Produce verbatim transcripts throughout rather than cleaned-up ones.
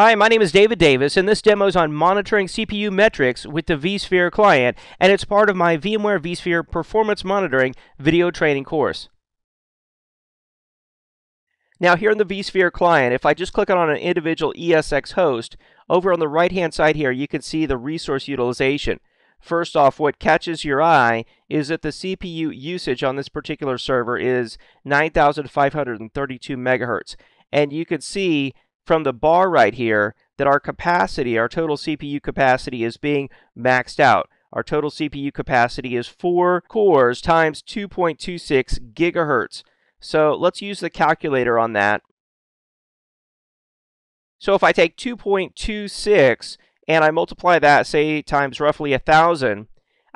Hi, my name is David Davis, and this demo is on monitoring C P U metrics with the vSphere client, and it's part of my VMware vSphere Performance Monitoring video training course. Now here in the vSphere client, if I just click on an individual E S X host, over on the right-hand side here, you can see the resource utilization. First off, what catches your eye is that the C P U usage on this particular server is nine thousand five hundred thirty-two megahertz, and you can see from the bar right here that our capacity, our total C P U capacity, is being maxed out. Our total C P U capacity is four cores times two point two six gigahertz. So let's use the calculator on that. So if I take two point two six and I multiply that, say, times roughly one thousand,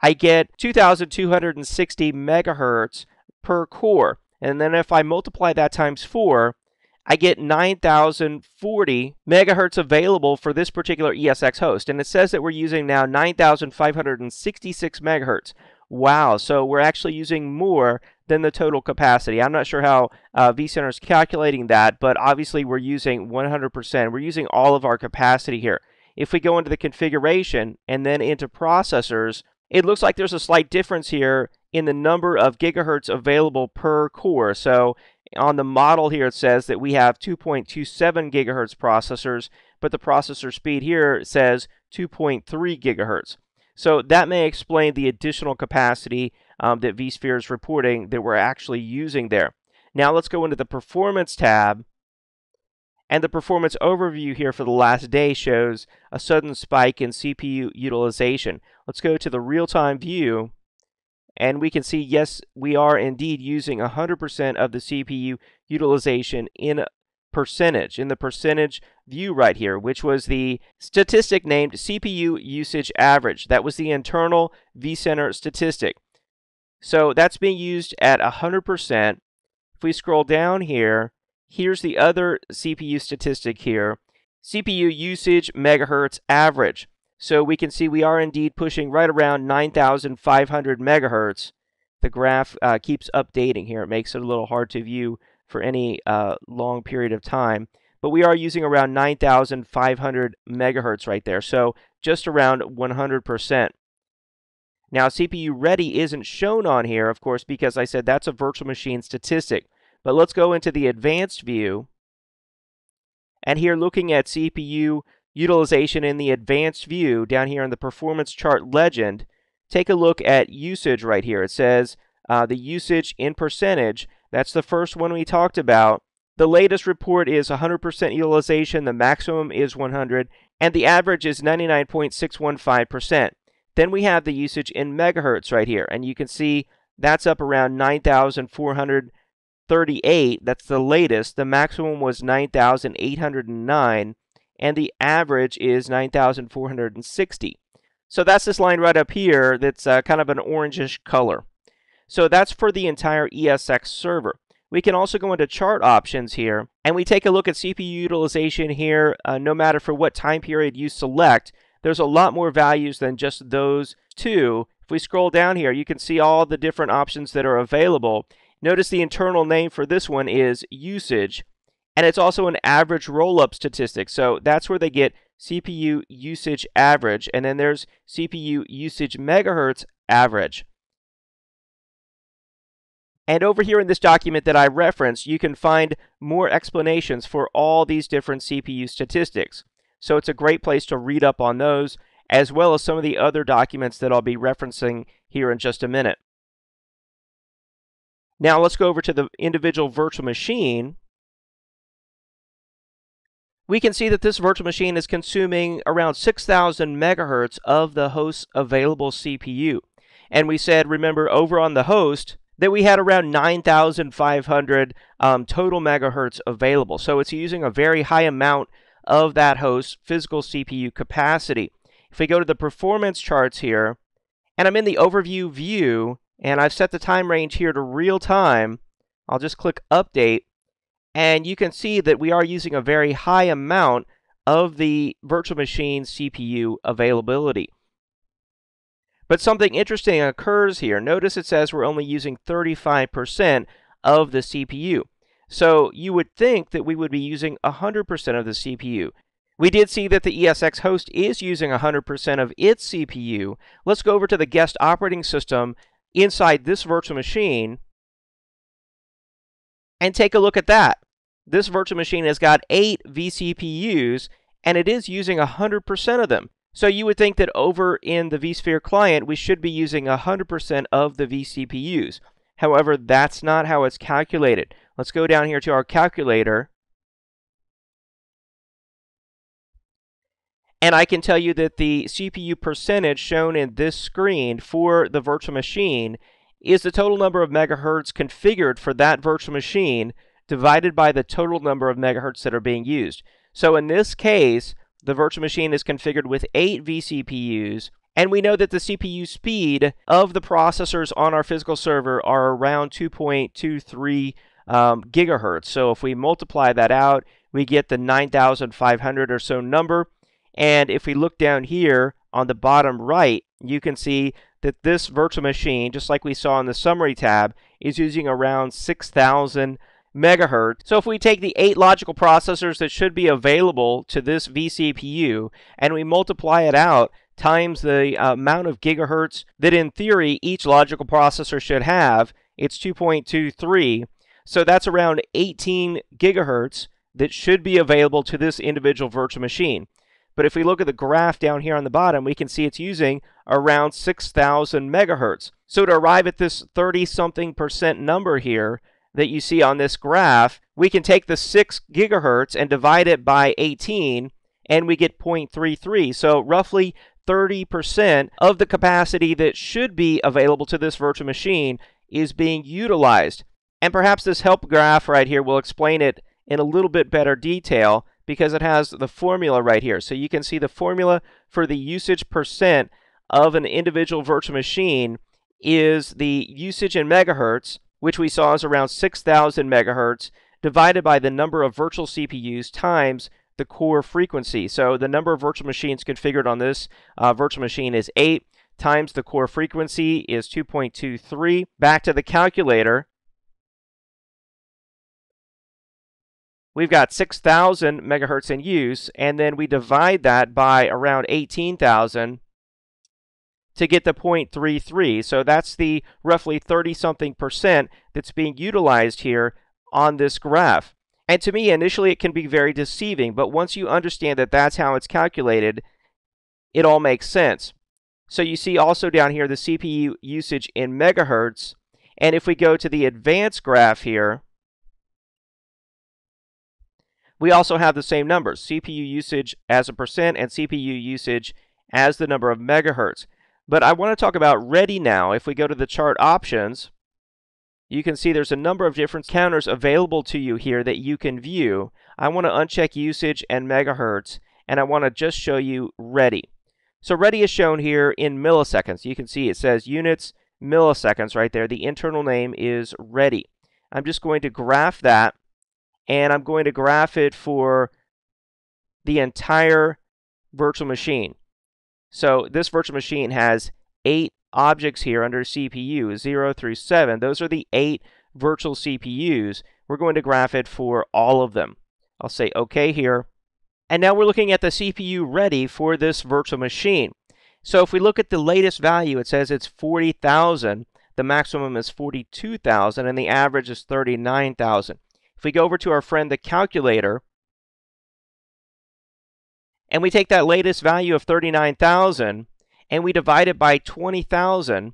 I get two thousand two hundred sixty megahertz per core. And then if I multiply that times four, I get nine thousand forty megahertz available for this particular E S X host. And it says that we're using now nine thousand five hundred sixty-six megahertz. Wow, so we're actually using more than the total capacity. I'm not sure how uh, vCenter is calculating that, but obviously we're using one hundred percent. We're using all of our capacity here. If we go into the configuration and then into processors, it looks like there's a slight difference here in the number of gigahertz available per core. So on the model here, it says that we have two point two seven gigahertz processors, but the processor speed here says two point three gigahertz. So that may explain the additional capacity um, that vSphere is reporting that we're actually using there. Now let's go into the Performance tab. And the performance overview here for the last day shows a sudden spike in C P U utilization. Let's go to the real-time view, and we can see, yes, we are indeed using one hundred percent of the C P U utilization in percentage, in the percentage view right here, which was the statistic named C P U usage average. That was the internal vCenter statistic. So that's being used at one hundred percent. If we scroll down here, here's the other C P U statistic here, C P U usage megahertz average. So we can see we are indeed pushing right around nine thousand five hundred megahertz. The graph uh, keeps updating here. It makes it a little hard to view for any uh, long period of time. But we are using around nine thousand five hundred megahertz right there. So just around one hundred percent. Now C P U ready isn't shown on here, of course, because I said that's a virtual machine statistic. But let's go into the advanced view, and here looking at C P U utilization in the advanced view, down here in the performance chart legend, take a look at usage right here. It says uh, the usage in percentage, that's the first one we talked about. The latest report is one hundred percent utilization, the maximum is one hundred, and the average is ninety-nine point six one five percent. Then we have the usage in megahertz right here, and you can see that's up around nine thousand four hundred thirty-eight, that's the latest. The maximum was nine thousand eight hundred nine, and the average is nine thousand four hundred sixty. So that's this line right up here that's uh, kind of an orangish color. So that's for the entire E S X server. We can also go into chart options here, and we take a look at C P U utilization here. Uh, no matter for what time period you select, there's a lot more values than just those two. If we scroll down here, you can see all the different options that are available. Notice the internal name for this one is usage, and it's also an average roll-up statistic. So that's where they get C P U usage average, and then there's C P U usage megahertz average. And over here in this document that I referenced, you can find more explanations for all these different C P U statistics. So it's a great place to read up on those, as well as some of the other documents that I'll be referencing here in just a minute. Now let's go over to the individual virtual machine. We can see that this virtual machine is consuming around six thousand megahertz of the host's available C P U. And we said, remember, over on the host, that we had around nine thousand five hundred um, total megahertz available. So it's using a very high amount of that host's physical C P U capacity. If we go to the performance charts here, and I'm in the overview view, and I've set the time range here to real time. I'll just click update, and you can see that we are using a very high amount of the virtual machine C P U availability. But something interesting occurs here. Notice it says we're only using thirty-five percent of the C P U. So you would think that we would be using one hundred percent of the C P U. We did see that the E S X host is using one hundred percent of its C P U. Let's go over to the guest operating system inside this virtual machine and take a look at that. This virtual machine has got eight vCPUs, and it is using one hundred percent of them. So you would think that over in the vSphere client, we should be using one hundred percent of the vCPUs. However, that's not how it's calculated. Let's go down here to our calculator. And I can tell you that the C P U percentage shown in this screen for the virtual machine is the total number of megahertz configured for that virtual machine divided by the total number of megahertz that are being used. So in this case, the virtual machine is configured with eight vCPUs, and we know that the C P U speed of the processors on our physical server are around two point two three um, gigahertz. So if we multiply that out, we get the nine thousand five hundred or so number. And if we look down here on the bottom right, you can see that this virtual machine, just like we saw in the summary tab, is using around six thousand megahertz. So if we take the eight logical processors that should be available to this vCPU and we multiply it out times the uh, amount of gigahertz that in theory each logical processor should have, it's two point two three. So that's around eighteen gigahertz that should be available to this individual virtual machine. But if we look at the graph down here on the bottom, we can see it's using around six thousand megahertz. So to arrive at this thirty something percent number here that you see on this graph, we can take the six gigahertz and divide it by eighteen, and we get zero point three three. So roughly thirty percent of the capacity that should be available to this virtual machine is being utilized. And perhaps this help graph right here will explain it in a little bit better detail, because it has the formula right here. So you can see the formula for the usage percent of an individual virtual machine is the usage in megahertz, which we saw is around six thousand megahertz, divided by the number of virtual C P Us times the core frequency. So the number of virtual machines configured on this uh, virtual machine is eight, times the core frequency is two point two three. Back to the calculator. We've got six thousand megahertz in use, and then we divide that by around eighteen thousand to get the zero point three three. So that's the roughly thirty something percent that's being utilized here on this graph. And to me, initially it can be very deceiving, but once you understand that that's how it's calculated, it all makes sense. So you see also down here the C P U usage in megahertz, and if we go to the advanced graph here, we also have the same numbers, C P U usage as a percent and C P U usage as the number of megahertz. But I want to talk about ready now. If we go to the chart options, you can see there's a number of different counters available to you here that you can view. I want to uncheck usage and megahertz, and I want to just show you ready. So ready is shown here in milliseconds. You can see it says units, milliseconds right there. The internal name is ready. I'm just going to graph that. And I'm going to graph it for the entire virtual machine. So this virtual machine has eight objects here under C P U, zero through seven. Those are the eight virtual C P Us. We're going to graph it for all of them. I'll say OK here. And now we're looking at the C P U ready for this virtual machine. So if we look at the latest value, it says it's forty thousand. The maximum is forty-two thousand, and the average is thirty-nine thousand. If we go over to our friend the calculator and we take that latest value of thirty-nine thousand and we divide it by twenty thousand,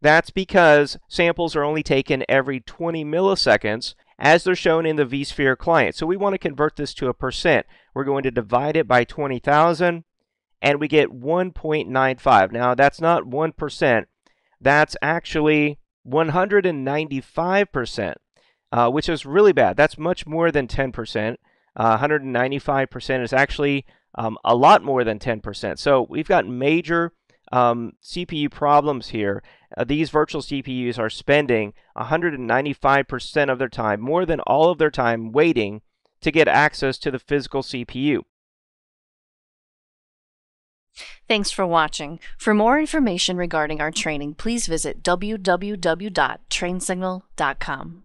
that's because samples are only taken every twenty milliseconds as they're shown in the vSphere client. So we want to convert this to a percent. We're going to divide it by twenty thousand and we get one point nine five. Now that's not one percent, that's actually one hundred ninety-five percent. Uh, which is really bad. That's much more than ten percent. Uh, one hundred ninety-five percent is actually um, a lot more than ten percent. So we've got major um, C P U problems here. Uh, these virtual C P Us are spending one hundred ninety-five percent of their time, more than all of their time, waiting to get access to the physical C P U. Thanks for watching. For more information regarding our training, please visit w w w dot trainsignal dot com.